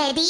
레디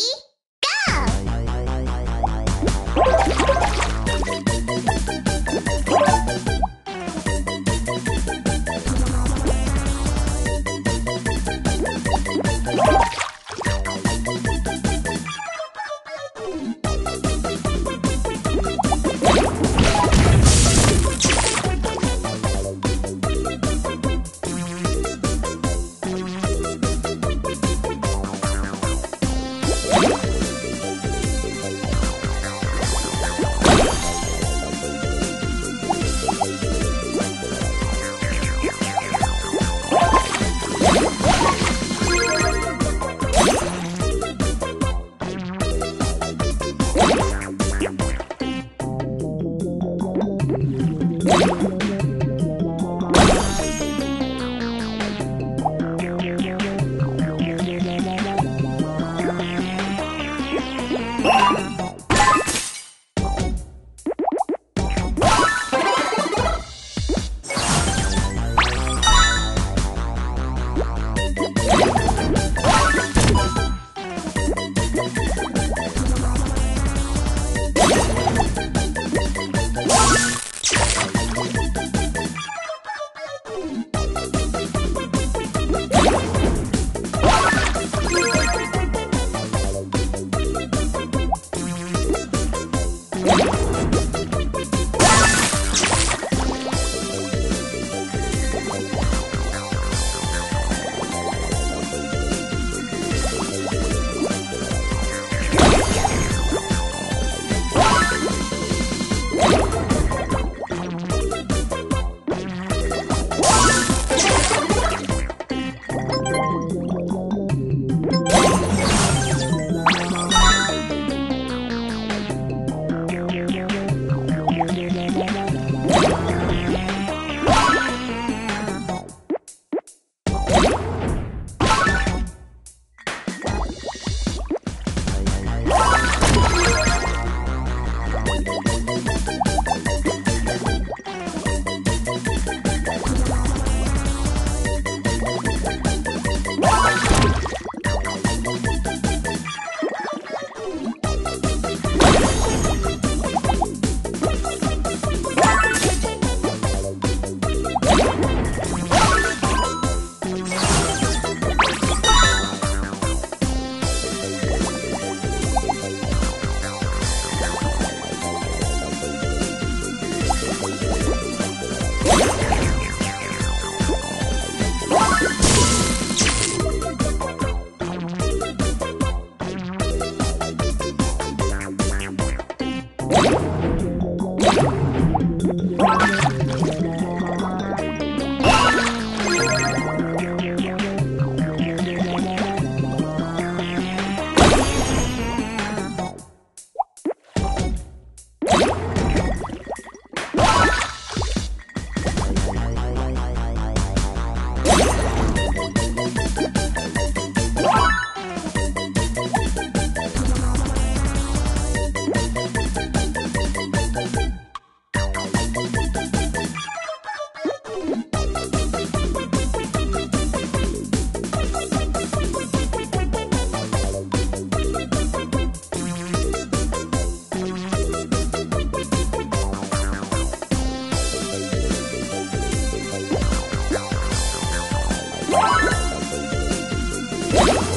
What?